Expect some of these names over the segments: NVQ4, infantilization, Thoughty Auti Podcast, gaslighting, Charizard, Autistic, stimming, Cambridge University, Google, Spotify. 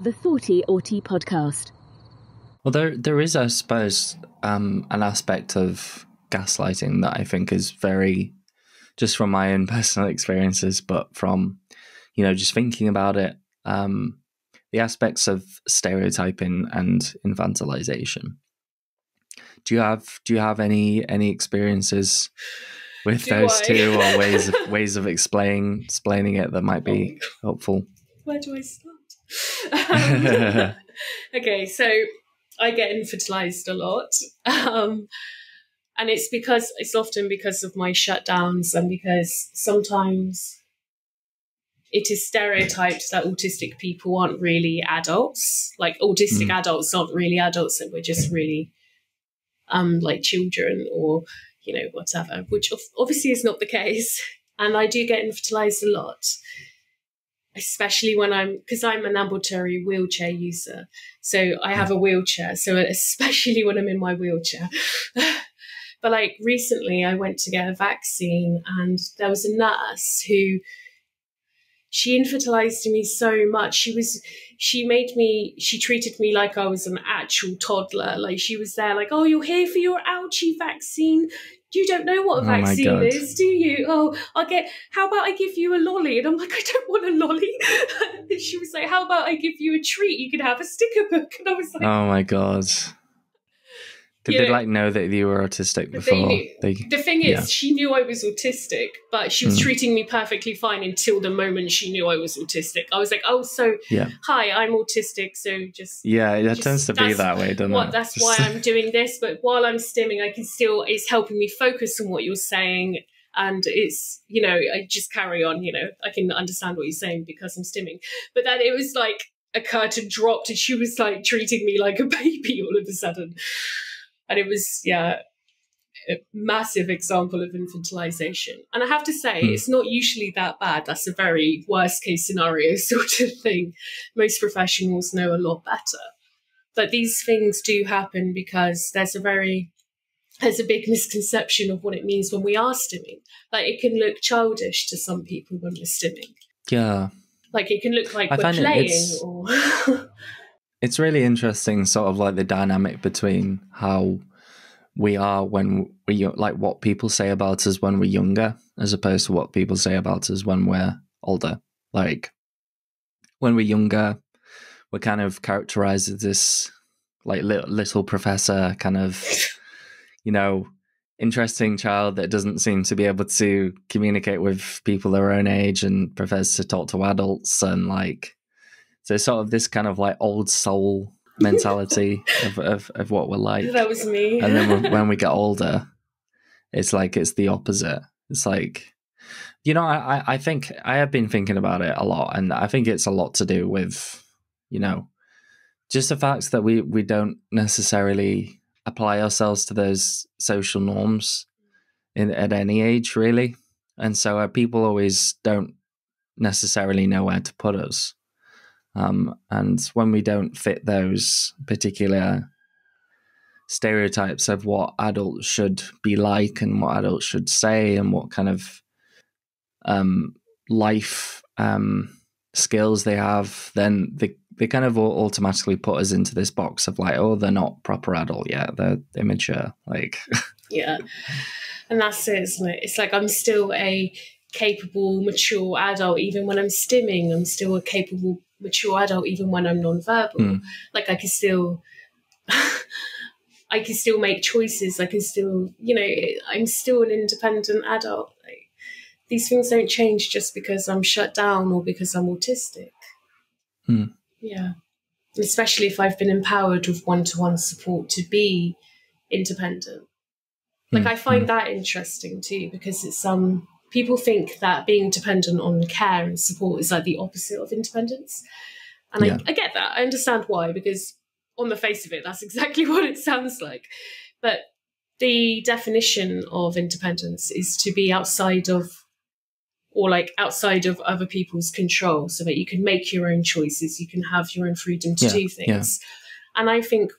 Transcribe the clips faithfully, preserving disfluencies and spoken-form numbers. the Thoughty Auti Podcast. Well, there, there is, I suppose, um, an aspect of gaslighting that I think is very, just from my own personal experiences, but from, you know, just thinking about it, um, the aspects of stereotyping and infantilization. Do you have do you have any any experiences with do those I? two or ways of ways of explaining explaining it that might be oh helpful? Where do I start? Um, okay, so I get infantilized a lot, um, and it's because it's often because of my shutdowns, and because sometimes it is stereotyped that autistic people aren't really adults. Like autistic mm. adults aren't really adults, and we're just really um, like children or, you know, whatever, which obviously is not the case. And I do get infantilized a lot, especially when I'm, because I'm an ambulatory wheelchair user. So I have a wheelchair. So especially when I'm in my wheelchair. But like recently I went to get a vaccine, and there was a nurse who, she infantilized me so much. She was, she made me, she treated me like I was an actual toddler. Like she was there like, oh, you're here for your ouchie vaccine. You don't know what a oh vaccine is, do you? Oh, I'll get, how about I give you a lolly? And I'm like, I don't want a lolly. And she was like, how about I give you a treat? You can have a sticker book. And I was like, oh my God. Did they know, like know that you were autistic before? They they, the thing is, yeah. She knew I was autistic, but she was mm. treating me perfectly fine until the moment she knew I was autistic. I was like, oh, so yeah. Hi, I'm autistic. So just... Yeah, it just, tends to be that way, doesn't what, it? That's just... why I'm doing this. But while I'm stimming, I can still, it's helping me focus on what you're saying. And it's, you know, I just carry on, you know, I can understand what you're saying because I'm stimming. But then it was like a curtain dropped, and she was like treating me like a baby all of a sudden. And it was, yeah, a massive example of infantilization. And I have to say, mm. it's not usually that bad. That's a very worst case scenario sort of thing. Most professionals know a lot better. But these things do happen because there's a very, there's a big misconception of what it means when we are stimming. Like it can look childish to some people when we're stimming. Yeah. Like it can look like I we're playing it, or... It's really interesting, sort of like the dynamic between how we are when we, like what people say about us when we're younger, as opposed to what people say about us when we're older. Like when we're younger, we're kind of characterized as this like little, little professor kind of, you know, interesting child that doesn't seem to be able to communicate with people their own age and prefers to talk to adults and like, so sort of this kind of like old soul mentality of, of, of what we're like. That was me. And then when we get older, it's like it's the opposite. It's like, you know, I, I think I have been thinking about it a lot, and I think it's a lot to do with, you know, just the fact that we, we don't necessarily apply ourselves to those social norms in at any age, really. And so our people always don't necessarily know where to put us. Um, and when we don't fit those particular stereotypes of what adults should be like and what adults should say and what kind of um, life um, skills they have, then they, they kind of automatically put us into this box of like, oh, they're not proper adult yet, they're immature. Like, yeah, and that's it, isn't it? It's like I'm still a capable, mature adult, even when I'm stimming. I'm still a capable mature adult even when I'm non-verbal. Mm. Like I can still I can still make choices. I can still, you know, I'm still an independent adult. Like, these things don't change just because I'm shut down or because I'm autistic. Mm. Yeah. Especially if I've been empowered with one-to-one support to be independent. Like mm. I find mm. that interesting too, because it's um people think that being dependent on care and support is like the opposite of independence. And yeah. I, I get that. I understand why, because on the face of it, that's exactly what it sounds like. But the definition of independence is to be outside of, or like outside of other people's control, so that you can make your own choices, you can have your own freedom to yeah. do things. Yeah. And I think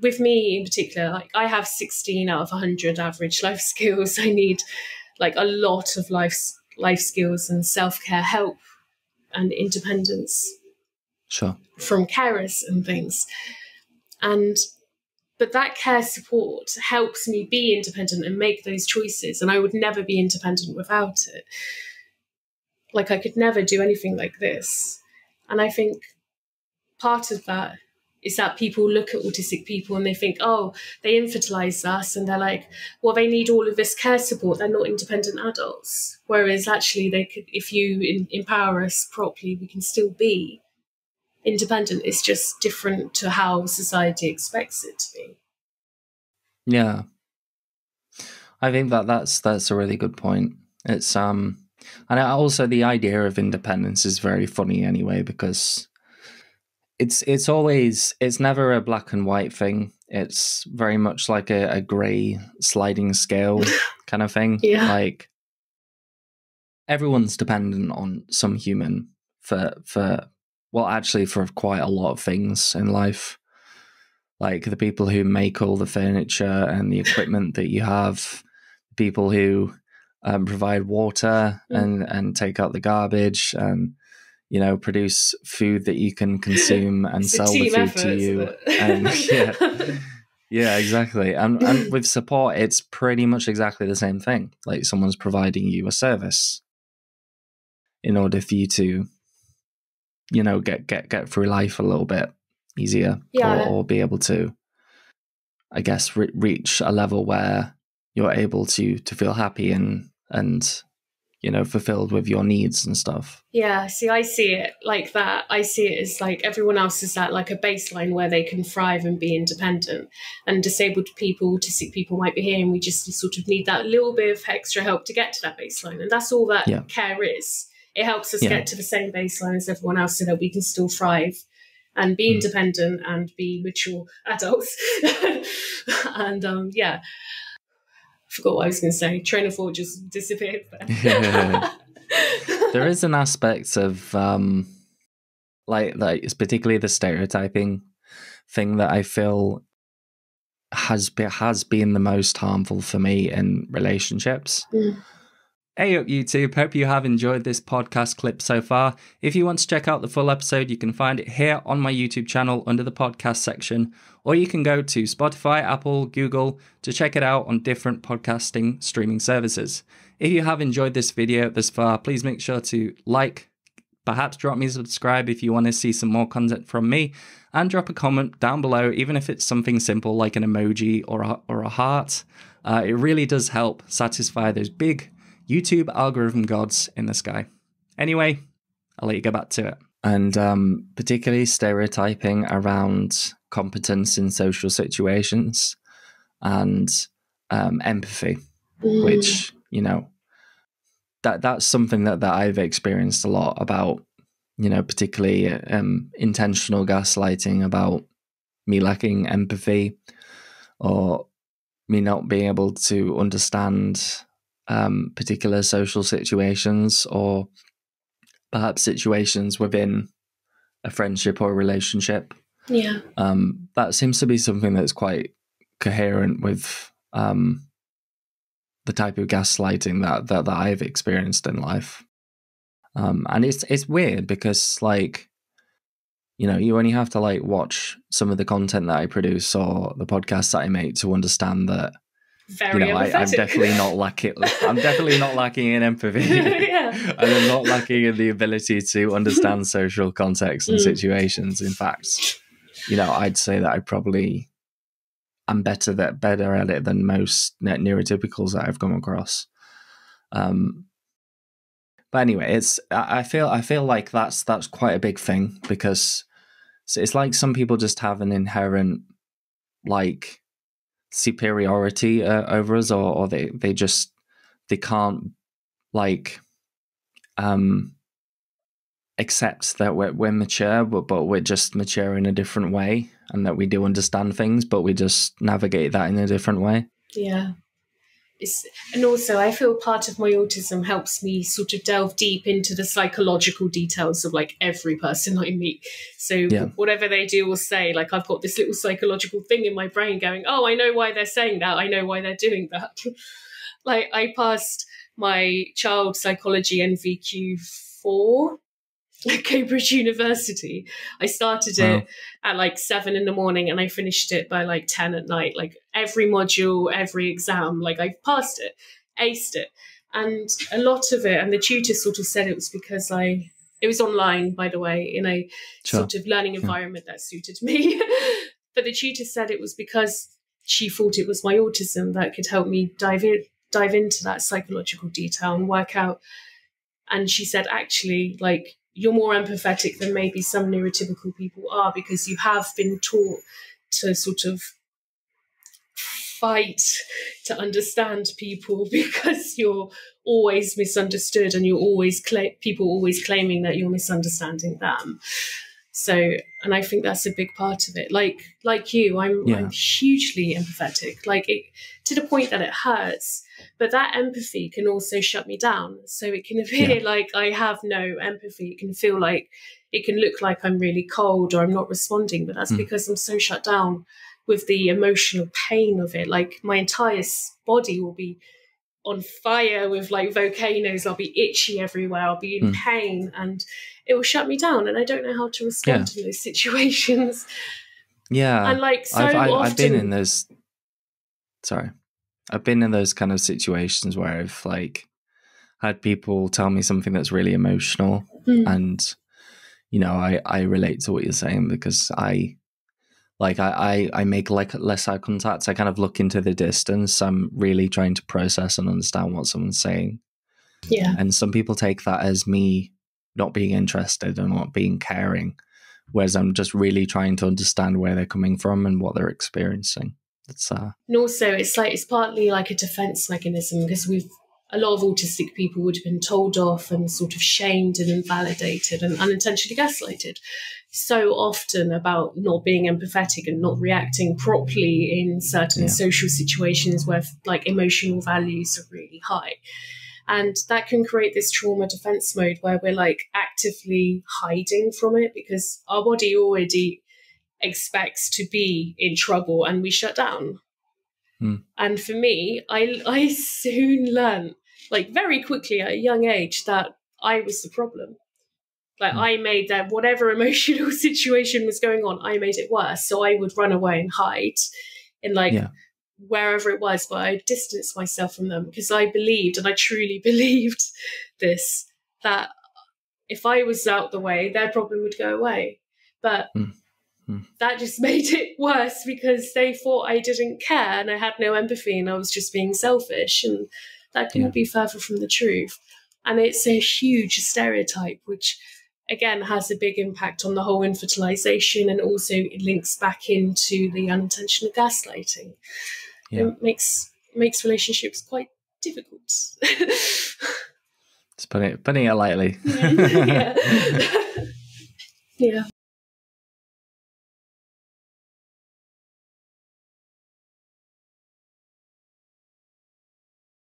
with me in particular, like I have sixteen out of one hundred average life skills. I need... like a lot of life life skills and self-care help and independence. Sure. From carers and things. And but that care support helps me be independent and make those choices. And I would never be independent without it. Like, I could never do anything like this. And I think part of that is that people look at autistic people and they think, oh, they infantilize us. And they're like, well, they need all of this care support. They're not independent adults. Whereas actually, they could, if you in, empower us properly, we can still be independent. It's just different to how society expects it to be. Yeah. I think that that's, that's a really good point. It's, um, and also the idea of independence is very funny anyway, because It's it's always, it's never a black and white thing. It's very much like a, a grey sliding scale kind of thing. Yeah. Like, everyone's dependent on some human for, for, well, actually for quite a lot of things in life. Like the people who make all the furniture and the equipment that you have, people who um, provide water yeah. and, and take out the garbage and, you know, produce food that you can consume and sell the food effort, to you. And yeah, yeah, exactly. And, and with support, it's pretty much exactly the same thing. Like, someone's providing you a service in order for you to, you know, get, get, get through life a little bit easier, yeah. or, or be able to, I guess, re reach a level where you're able to, to feel happy and, and, you know, fulfilled with your needs and stuff. Yeah, see, I see it like that. I see it as like everyone else is at like a baseline where they can thrive and be independent. And disabled people, autistic people might be here, and we just sort of need that little bit of extra help to get to that baseline. And that's all that yeah. care is. It helps us yeah. get to the same baseline as everyone else so that we can still thrive and be mm. independent and be mature adults. And um, yeah. Forgot what I was going to say. Train of thought just disappeared. Yeah. There is an aspect of um, like, like it's particularly the stereotyping thing that I feel has be, has been the most harmful for me in relationships. Mm. Hey up YouTube, hope you have enjoyed this podcast clip so far. If you want to check out the full episode, you can find it here on my YouTube channel under the podcast section, or you can go to Spotify, Apple, Google to check it out on different podcasting streaming services. If you have enjoyed this video this far, please make sure to like, perhaps drop me a subscribe if you want to see some more content from me, and drop a comment down below, even if it's something simple like an emoji or a, or a heart. Uh, it really does help satisfy those big YouTube algorithm gods in the sky. Anyway, I'll let you go back to it. And um, particularly stereotyping around competence in social situations and um, empathy, mm. which, you know, that that's something that, that I've experienced a lot about, you know, particularly um, intentional gaslighting about me lacking empathy or me not being able to understand Um, particular social situations, or perhaps situations within a friendship or a relationship. Yeah. Um, that seems to be something that's quite coherent with um, the type of gaslighting that, that, that I've experienced in life. Um, and it's, it's weird because, like, you know, you only have to like watch some of the content that I produce or the podcasts that I make to understand that Very you know, I, I'm definitely not lacking. I'm definitely not lacking in empathy, yeah. and I'm not lacking in the ability to understand social contexts and mm. situations. In fact, you know, I'd say that I probably am better that better at it than most neurotypicals that I've come across. Um, but anyway, it's I feel I feel like that's that's quite a big thing, because it's like some people just have an inherent like. superiority uh, over us, or, or they they just they can't like um accept that we're, we're mature, but but we're just mature in a different way, and that we do understand things, but we just navigate that in a different way. Yeah, it's, and also I feel part of my autism helps me sort of delve deep into the psychological details of like every person I meet. So yeah. whatever they do or say, like I've got this little psychological thing in my brain going, oh, I know why they're saying that. I know why they're doing that. Like I passed my child psychology N V Q four Cambridge University. I started wow. it at like seven in the morning and I finished it by like ten at night. Like every module, every exam, like I passed it, aced it. And a lot of it, and the tutor sort of said it was because I, it was online, by the way, in a sure. sort of learning environment yeah. that suited me. But the tutor said it was because she thought it was my autism that could help me dive in, dive into that psychological detail and work out. And she said, actually, like, you're more empathetic than maybe some neurotypical people are because you have been taught to sort of fight to understand people because you're always misunderstood and you're always cla- people always claiming that you're misunderstanding them. So, and I think that's a big part of it. Like, like you, I'm, yeah. I'm hugely empathetic, like it, to the point that it hurts, but that empathy can also shut me down. So it can appear yeah. like I have no empathy. It can feel like, it can look like I'm really cold or I'm not responding, but that's mm. because I'm so shut down with the emotional pain of it. Like my entire body will be on fire with like volcanoes. I'll be itchy everywhere. I'll be in mm. pain and it will shut me down. And I don't know how to respond yeah. to those situations. Yeah. And like, so I've, I've, often... I've been in those, sorry, I've been in those kind of situations where I've like had people tell me something that's really emotional. Mm. And, you know, I, I relate to what you're saying because I, Like I, I, I make like less eye contact. I kind of look into the distance. I'm really trying to process and understand what someone's saying. Yeah. And some people take that as me not being interested and not being caring, whereas I'm just really trying to understand where they're coming from and what they're experiencing. It's uh. And also, it's like it's partly like a defense mechanism because we've a lot of autistic people would have been told off and sort of shamed and invalidated and unintentionally gaslighted so often about not being empathetic and not reacting properly in certain yeah. social situations where like emotional values are really high. And that can create this trauma defense mode where we're like actively hiding from it because our body already expects to be in trouble and we shut down. Mm. And for me, I, I soon learned like very quickly at a young age that I was the problem. Like I made that whatever emotional situation was going on, I made it worse. So I would run away and hide in like yeah. wherever it was, but I distanced myself from them because I believed, and I truly believed this, that if I was out the way, their problem would go away. But mm-hmm. that just made it worse because they thought I didn't care and I had no empathy and I was just being selfish. And that couldn't yeah. be further from the truth. And it's a huge stereotype, which... again, has a big impact on the whole infertilization, and also it links back into the unintentional gaslighting. Yeah. It makes makes relationships quite difficult. Just putting it, putting it lightly. Yeah. Yeah. Yeah.